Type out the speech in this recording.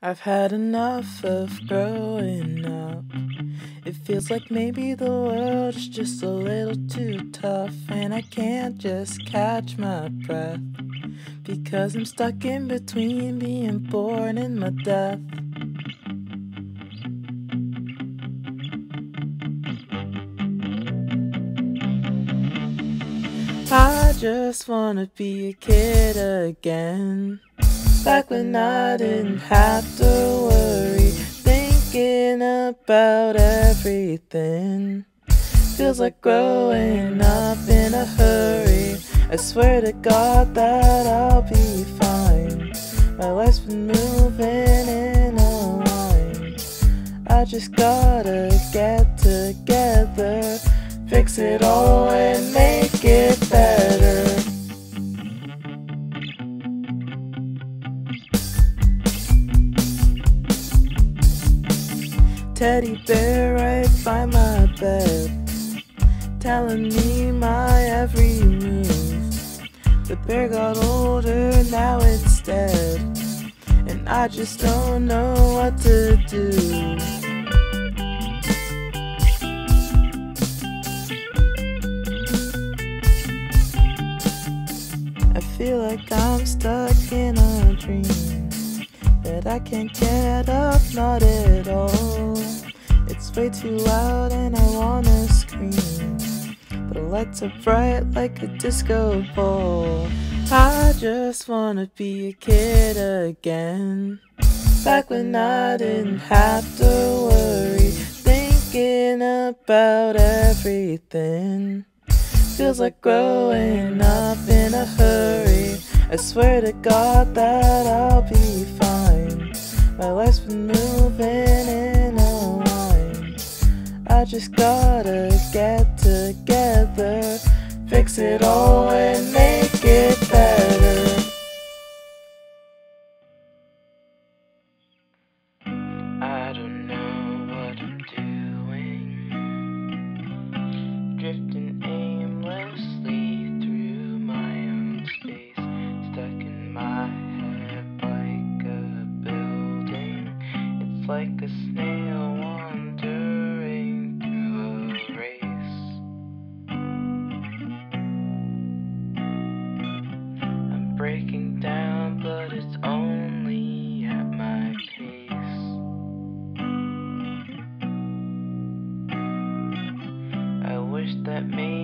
I've had enough of growing up. It feels like maybe the world is just a little too tough, and I can't just catch my breath, because I'm stuck in between being born and my death. I just wanna be a kid again, back when I didn't have to worry, thinking about everything. Feels like growing up in a hurry. I swear to God that I'll be fine. My life's been moving in a line. I just gotta get together, fix it all and make it better. Teddy bear right by my bed, telling me my every move. The bear got older now it's dead, and I just don't know what to do. I feel like I'm stuck in a dream that I can't get up, not at all. It's way too loud and I wanna scream. The lights are bright like a disco ball. I just wanna be a kid again, back when I didn't have to worry, thinking about everything. Feels like growing up in a hurry. I swear to God that I'll be fine. My life's been moving in a line. I just gotta get together, fix it all and make it better. I don't know what I'm doing, drifting aimlessly through my own space. My head like a building, it's like a snail wandering through a race. I'm breaking down, but it's only at my pace. I wish that maybe